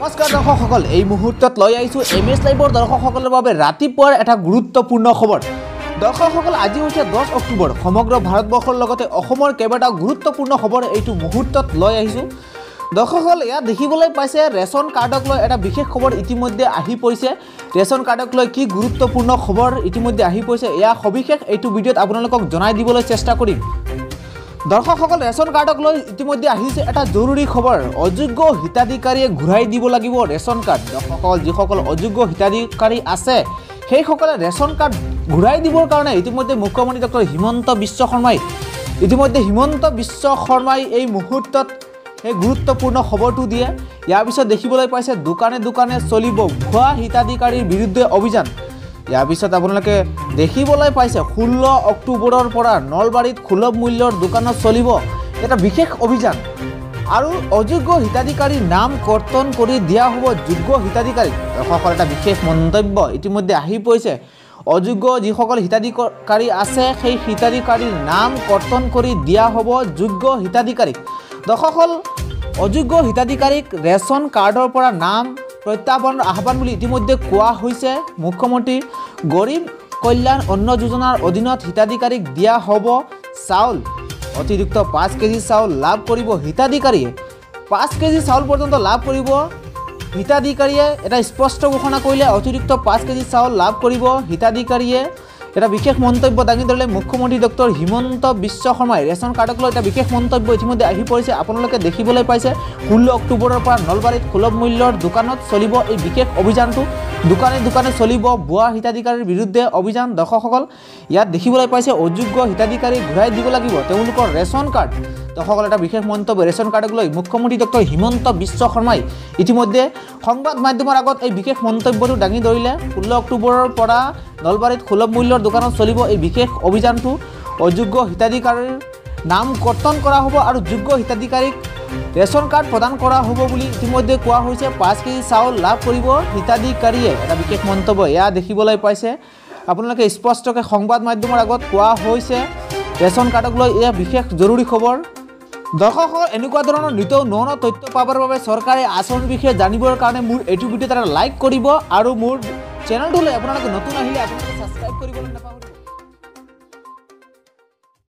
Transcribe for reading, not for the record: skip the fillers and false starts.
নমস্কাৰ দৰ্শকসকল, এই মুহূৰ্তত লৈ আহিছোঁ MS লাইভৰ দৰ্শকসকলৰ বাবে ৰাতিপুৱাৰ এটা গুৰুত্বপূৰ্ণ খবৰ। দৰ্শকসকল, আজি হৈছে 10 অক্টোবৰ। সমগ্ৰ ভাৰতবৰ্ষৰ লগতে অসমৰ কেইবাটাও গুৰুত্বপূৰ্ণ খবৰ এইটো মুহূৰ্তত লৈ আহিছোঁ। দৰ্শকসকল, ইয়াত দেখিবলৈ পাইছে ৰেচন কাৰ্ডক লৈ এটা বিশেষ খবৰ ইতিমধ্যে আহি পৰিছে। ৰেচন কাৰ্ডক লৈ কি গুৰুত্বপূৰ্ণ খবৰ ইতিমধ্যে আহি পৰিছে, এয়া সবিশেষ এইটো ভিডিঅ'ত আপোনালোকক জনাই দিবলৈ চেষ্টা কৰিম। দৰ্শকসকল, ৰেচন কাৰ্ডক লৈ ইতিমধ্যে আহিছে এটা জৰুৰী খবৰ। অযোগ্য হিতাধিকাৰীয়ে ঘূৰাই দিব লাগিব ৰেচন কাৰ্ড। দৰ্শকসকল, যিসকল অযোগ্য হিতাধিকাৰী আছে সেইসকলে ৰেচন কাৰ্ড ঘূৰাই দিবৰ কাৰণে ইতিমধ্যে মুখ্যমন্ত্ৰী ডক্টৰ হিমন্ত বিশ্ব শৰ্মাই এই মুহূৰ্তত এই গুৰুত্বপূৰ্ণ খবৰটো দিয়ে। ইয়াৰ পিছত দেখিবলৈ পাইছে দোকানে দোকানে চলিব ভুৱা হিতাধিকাৰীৰ বিৰুদ্ধে অভিযান। ইয়াৰ পিছত আপোনালোকে দেখিবলৈ পাইছে 16 অক্টোবৰৰ পৰা নলবাৰীত সুলভ মূল্যৰ দোকানত চলিব এটা বিশেষ অভিযান। আৰু অযোগ্য হিতাধিকাৰীৰ নাম কৰ্তন কৰি দিয়া হ'ব যোগ্য হিতাধিকাৰীক। দৰ্শকসকল, এটা বিশেষ মন্তব্য ইতিমধ্যে আহি পৰিছে। অযোগ্য যিসকল হিতাধিকাৰী আছে সেই হিতাধিকাৰীৰ নাম কৰ্তন কৰি দিয়া হ'ব যোগ্য হিতাধিকাৰীক। দৰ্শকসকল, অযোগ্য হিতাধিকাৰীক ৰেচন কাৰ্ডৰ পৰা নাম প্ৰত্যাহ্বানৰ আহ্বান বুলি ইতিমধ্যে কোৱা হৈছে। মুখ্যমন্ত্ৰী গৰীব কল্যাণ অন্ন যোজনাৰ অধীনত হিতাধিকাৰীক দিয়া হ'ব চাউল। অতিৰিক্ত 5 কেজি চাউল লাভ কৰিব হিতাধিকাৰীয়ে। 5 কেজি চাউল পৰ্যন্ত লাভ কৰিব হিতাধিকাৰীয়ে, এটা স্পষ্ট ঘোষণা কৰিলে। অতিৰিক্ত 5 কেজি চাউল লাভ কৰিব হিতাধিকাৰীয়ে, এটা বিশেষ মন্তব্য দাঙি ধৰিলে মুখ্যমন্ত্ৰী ডক্টৰ হিমন্ত বিশ্ব শৰ্মাই। ৰেচন কাৰ্ডক লৈ এটা বিশেষ মন্তব্য ইতিমধ্যে আহি পৰিছে। আপোনালোকে দেখিবলৈ পাইছে 16 অক্টোবৰৰ পৰা নলবাৰীত সুলভ মূল্যৰ দোকানত চলিব এই বিশেষ অভিযানটো। দোকানে দোকানে চলিব ভুৱা হিতাধিকাৰীৰ বিৰুদ্ধে অভিযান। দৰ্শকসকল, ইয়াত দেখিবলৈ পাইছে অযোগ্য হিতাধিকাৰী ঘূৰাই দিব লাগিব তেওঁলোকৰ ৰেচন কাৰ্ড। দৰ্শকসকল, এটা বিশেষ মন্তব্য ৰেচন কাৰ্ডক লৈ মুখ্যমন্ত্ৰী ডক্টৰ হিমন্ত বিশ্ব শৰ্মাই ইতিমধ্যে সংবাদ মাধ্যমৰ আগত এই বিশেষ মন্তব্যটো দাঙি ধৰিলে। 16 অক্টোবৰৰ পৰা নলবাৰীত সুলভ মূল্যৰ দোকানত চলিব এই বিশেষ অভিযানটো। অযোগ্য হিতাধিকাৰীৰ নাম কৰ্তন কৰা হ'ব আৰু যোগ্য হিতাধিকাৰীক ৰেচন কাৰ্ড প্ৰদান কৰা হ'ব বুলি ইতিমধ্যে কোৱা হৈছে। 5 কেজি চাউল লাভ কৰিব হিতাধিকাৰীয়ে, এটা বিশেষ মন্তব্য এয়া দেখিবলৈ পাইছে। আপোনালোকে স্পষ্টকৈ সংবাদ মাধ্যমৰ আগত কোৱা হৈছে ৰেচন কাৰ্ডক লৈ এয়া বিশেষ জৰুৰী খবৰ। দৰ্শকসকল, এনেকুৱা ধৰণৰ নিত্য নতুন তথ্য পাবৰ বাবে চৰকাৰে আঁচনিৰ বিষয়ে জানিবৰ কাৰণে মোৰ এইটো ভিডিঅ'ত এটা লাইক কৰিব আৰু মোৰ চেনেলটোলৈ আপোনালোকে নতুন আহিলে আপোনালোকে ছাবস্ক্ৰাইব কৰিবলৈ নাপাহৰিব।